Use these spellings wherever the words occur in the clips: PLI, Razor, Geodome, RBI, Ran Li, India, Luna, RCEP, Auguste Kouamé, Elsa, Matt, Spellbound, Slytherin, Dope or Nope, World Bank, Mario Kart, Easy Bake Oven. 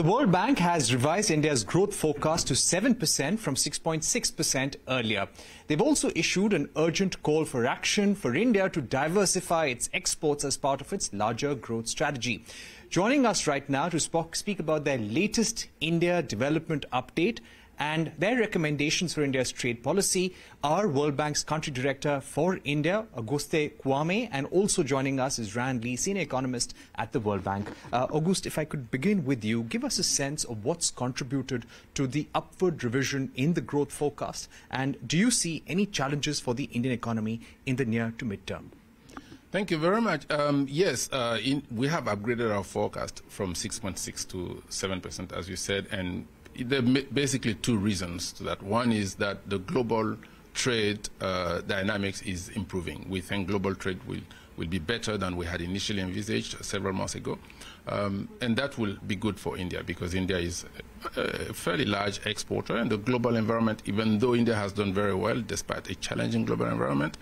The World Bank has revised India's growth forecast to 7% from 6.6% earlier. They've also issued an urgent call for action for India to diversify its exports as part of its larger growth strategy. Joining us right now to speak about their latest India development update and their recommendations for India's trade policy are World Bank's Country Director for India, Auguste Kouamé, and also joining us is Ran Li, Senior Economist at the World Bank. Auguste, if I could begin with you, give us a sense of what's contributed to the upward revision in the growth forecast, and do you see any challenges for the Indian economy in the near to mid-term? Thank you very much. We have upgraded our forecast from 6.6 to 7%, as you said, and there are basically two reasons to that. One is that the global trade dynamics is improving. We think global trade will be better than we had initially envisaged several months ago. And that will be good for India because India is a fairly large exporter, and the global environment, even though India has done very well despite a challenging global environment,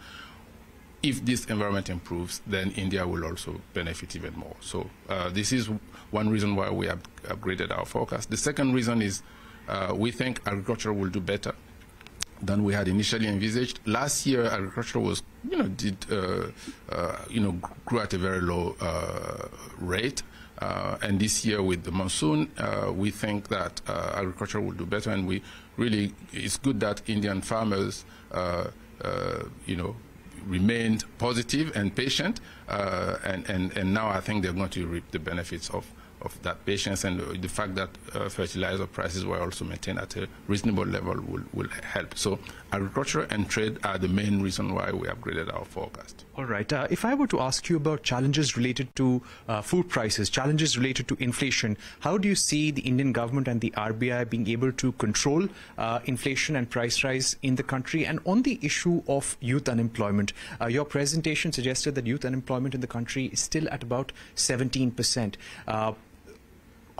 if this environment improves, then India will also benefit even more. So this is one reason why we have upgraded our forecast. The second reason is we think agriculture will do better than we had initially envisaged. Last year, agriculture was, grew at a very low rate. And this year with the monsoon, we think that agriculture will do better. And it's good that Indian farmers, remained positive and patient, and now I think they're going to reap the benefits of that patience, and the fact that fertilizer prices were also maintained at a reasonable level will help. So agriculture and trade are the main reason why we upgraded our forecast. All right. If I were to ask you about challenges related to food prices, challenges related to inflation, how do you see the Indian government and the RBI being able to control inflation and price rise in the country? And on the issue of youth unemployment, your presentation suggested that youth unemployment in the country is still at about 17%.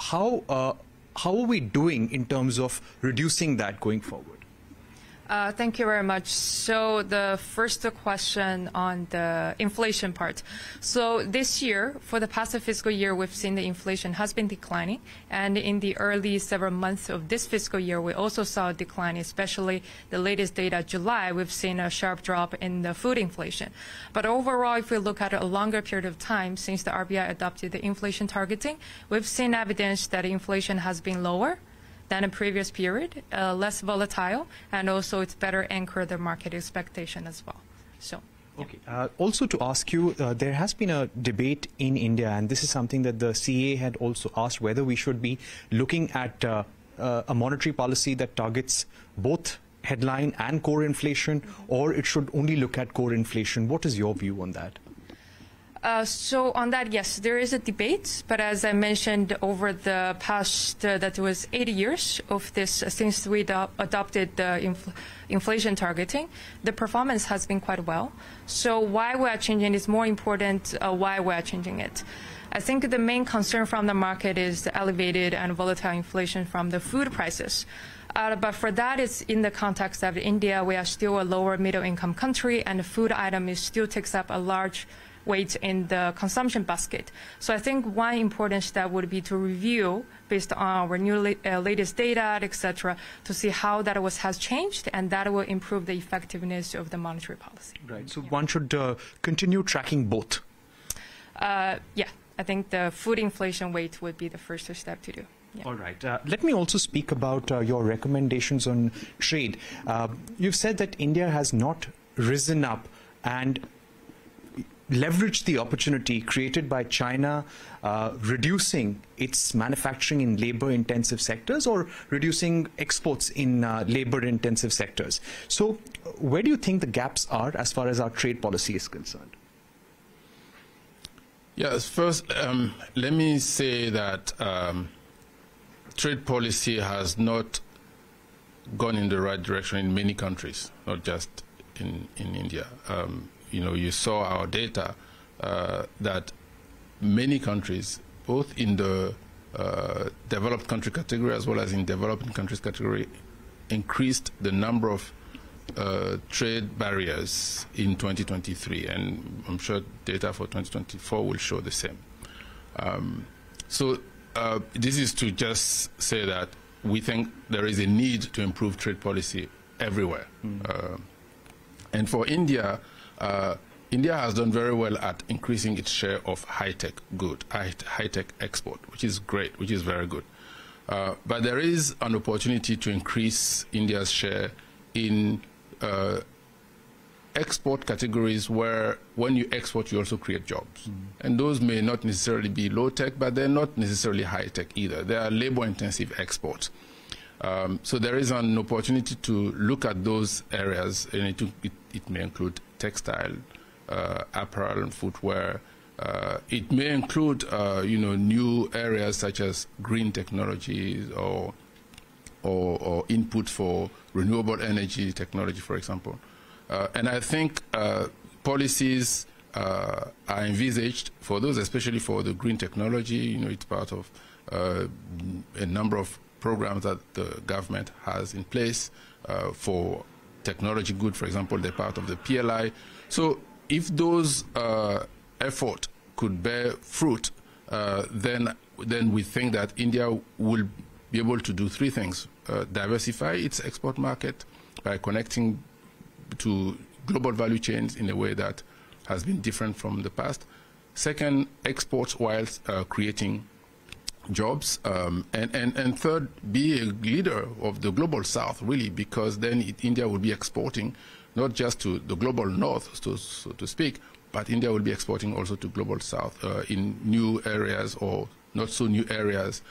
How are we doing in terms of reducing that going forward? Thank you very much. So the first question on the inflation part. So this year, for the past fiscal year, we've seen the inflation has been declining. And in the early several months of this fiscal year, we also saw a decline, especially the latest data, July, we've seen a sharp drop in the food inflation. But overall, if we look at a longer period of time since the RBI adopted the inflation targeting, we've seen evidence that inflation has been lower than a previous period, less volatile, and also it's better anchor the market expectation as well. So. Okay. Also to ask you, there has been a debate in India, and this is something that the CA had also asked, whether we should be looking at a monetary policy that targets both headline and core inflation, or it should only look at core inflation. What is your view on that? So on that, yes, there is a debate, but as I mentioned, over the past, that was 8 years of this, since we adopted the inflation targeting, the performance has been quite well. So why we are changing is more important, why we are changing it. I think the main concern from the market is the elevated and volatile inflation from the food prices. But for that, it's in the context of India, we are still a lower middle income country, and the food item is still takes up a large weight in the consumption basket. So I think one important step would be to review based on our new latest data, etc., to see how that has changed, and that will improve the effectiveness of the monetary policy. Right. So one should continue tracking both. Yeah, I think the food inflation weight would be the first step to do. Yeah. All right. Let me also speak about your recommendations on trade. You've said that India has not risen up and leverage the opportunity created by China reducing its manufacturing in labor-intensive sectors or reducing exports in labor-intensive sectors. So where do you think the gaps are as far as our trade policy is concerned? Yes, first, let me say that trade policy has not gone in the right direction in many countries, not just in India. You saw our data that many countries, both in the developed country category as well as in developing countries category, increased the number of trade barriers in 2023. And I'm sure data for 2024 will show the same. So This is to just say that we think there is a need to improve trade policy everywhere. And for India, India has done very well at increasing its share of high-tech good, high-tech export, which is great, which is very good. But there is an opportunity to increase India's share in export categories where when you export, you also create jobs. And those may not necessarily be low-tech, but they're not necessarily high-tech either. They are labor-intensive exports. So there is an opportunity to look at those areas, and it may include textile, apparel and footwear. It may include, new areas such as green technologies or input for renewable energy technology, for example. And I think policies are envisaged for those, especially for the green technology. It's part of a number of programs that the government has in place for technology good, for example, they're part of the PLI. So if those efforts could bear fruit, then we think that India will be able to do three things: diversify its export market by connecting to global value chains in a way that has been different from the past. Second, exports whilst creating jobs, and third, be a leader of the global south, really, because then India will be exporting not just to the global north, so to speak, but India will be exporting also to global south in new areas or not so new areas,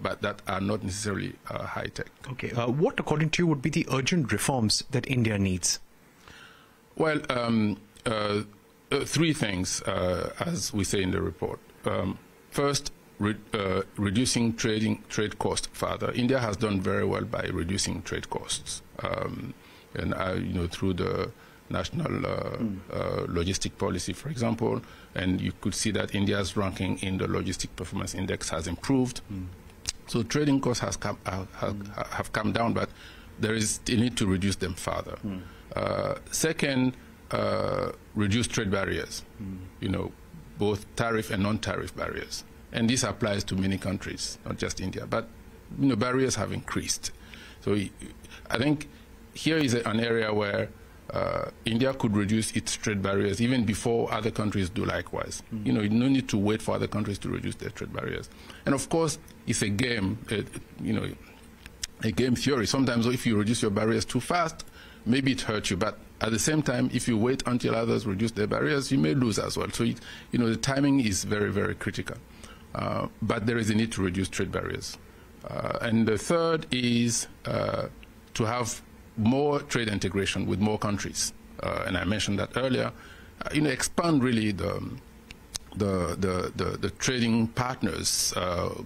but that are not necessarily high-tech. Okay. What, according to you, would be the urgent reforms that India needs? Well, three things, as we say in the report. First, reducing trade costs further. India has done very well by reducing trade costs, and through the national logistic policy, for example, and you could see that India's ranking in the logistic performance index has improved. So trading costs have come down, but there is a need to reduce them further. Second, reduce trade barriers. Both tariff and non-tariff barriers. And this applies to many countries, not just India. But barriers have increased. So I think here is an area where India could reduce its trade barriers even before other countries do likewise. You no need to wait for other countries to reduce their trade barriers. And of course, it's a game, a game theory. Sometimes if you reduce your barriers too fast, maybe it hurts you. But at the same time, if you wait until others reduce their barriers, you may lose as well. So, the timing is very, very critical. But there is a need to reduce trade barriers. And the third is to have more trade integration with more countries. And I mentioned that earlier. Expand really the trading partners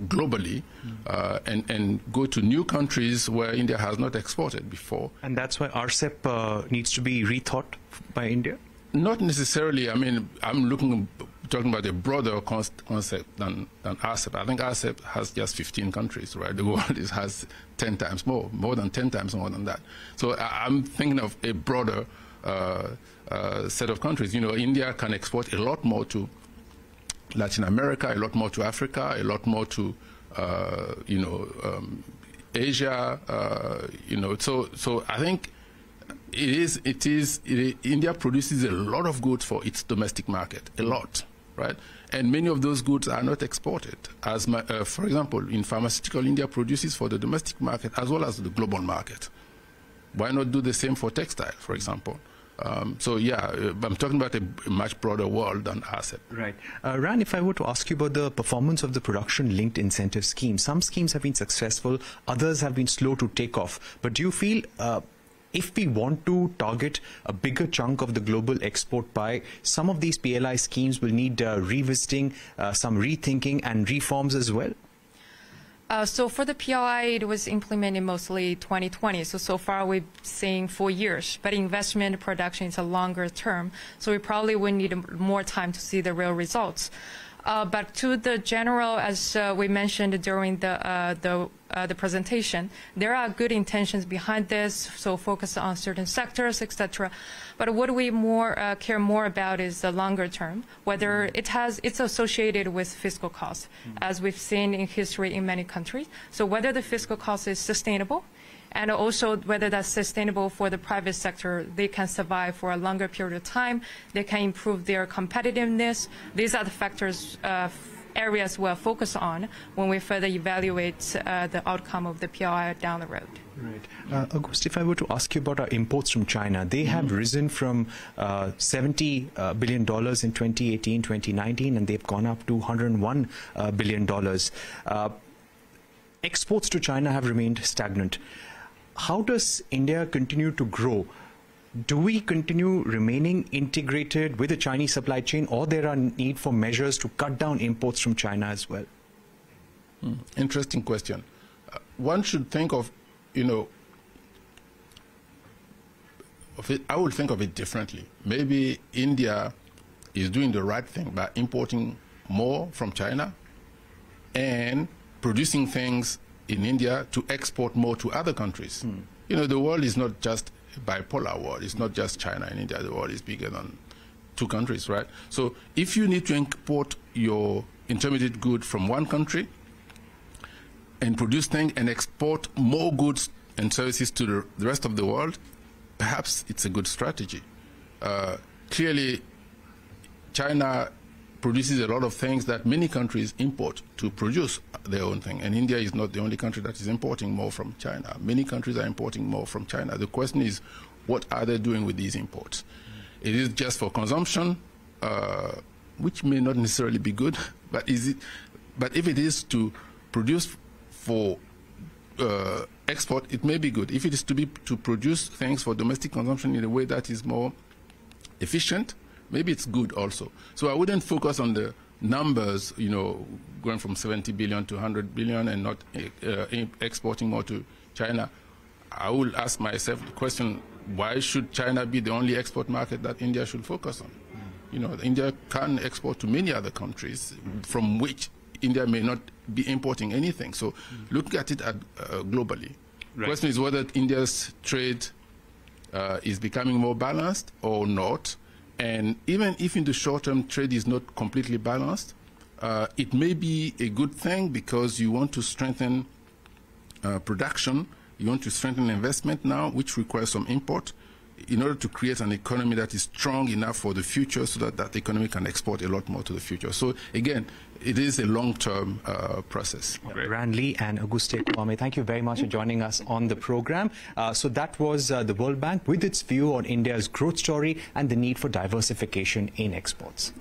globally and go to new countries where India has not exported before. And that's why RCEP needs to be rethought by India? Not necessarily. I mean, I'm talking about a broader concept than ASEP. I think ASEP has just 15 countries, right? The world has 10 times more than 10 times more than that. So I'm thinking of a broader set of countries. India can export a lot more to Latin America, a lot more to Africa, a lot more to, Asia, So I think India produces a lot of goods for its domestic market, a lot. Right? And many of those goods are not exported. As for example, in pharmaceutical, India produces for the domestic market as well as the global market. Why not do the same for textile, for example? I'm talking about a much broader world than ASEP. Right. Ran, if I were to ask you about the performance of the production-linked incentive scheme, some schemes have been successful, others have been slow to take off. But do you feel if we want to target a bigger chunk of the global export pie, some of these PLI schemes will need revisiting, some rethinking and reforms as well? So for the PLI, it was implemented mostly 2020. So far we've seen 4 years, but investment production is a longer term. So we probably would need more time to see the real results. Back to the general, as we mentioned during the presentation, there are good intentions behind this, so focus on certain sectors, etc. But what we more care more about is the longer term, whether it's associated with fiscal costs, as we've seen in history in many countries. So whether the fiscal cost is sustainable, and also whether that's sustainable for the private sector. They can survive for a longer period of time. They can improve their competitiveness. These are the factors, areas we'll focus on when we further evaluate the outcome of the PLI down the road. Right. Auguste, if I were to ask you about our imports from China, they have risen from $70 billion in 2018, 2019, and they've gone up to $101 billion. Exports to China have remained stagnant. How does India continue to grow? Do we continue remaining integrated with the Chinese supply chain, or there are need for measures to cut down imports from China as well? Interesting question. One should think of, I would think of it differently. Maybe India is doing the right thing by importing more from China and producing things in India to export more to other countries. The world is not just a bipolar world. It's not just China and India. The world is bigger than two countries, right? So if you need to import your intermediate good from one country and produce things and export more goods and services to the rest of the world, perhaps it's a good strategy. Clearly, China produces a lot of things that many countries import to produce their own thing. And India is not the only country that is importing more from China. Many countries are importing more from China. The question is, what are they doing with these imports? It is just for consumption, which may not necessarily be good, but if it is to produce for export, it may be good. If it is to produce things for domestic consumption in a way that is more efficient, maybe it's good also. So I wouldn't focus on the numbers, going from 70 billion to 100 billion and not exporting more to China. I will ask myself the question, why should China be the only export market that India should focus on? India can export to many other countries from which India may not be importing anything. So look at it globally. Right. The question is whether India's trade is becoming more balanced or not. And even if in the short term trade is not completely balanced, it may be a good thing because you want to strengthen production, you want to strengthen investment now, which requires some import, in order to create an economy that is strong enough for the future so that that economy can export a lot more to the future. So again, it is a long-term process. Okay. Ran Li and Auguste Kouamé, thank you very much for joining us on the program. So that was the World Bank with its view on India's growth story and the need for diversification in exports.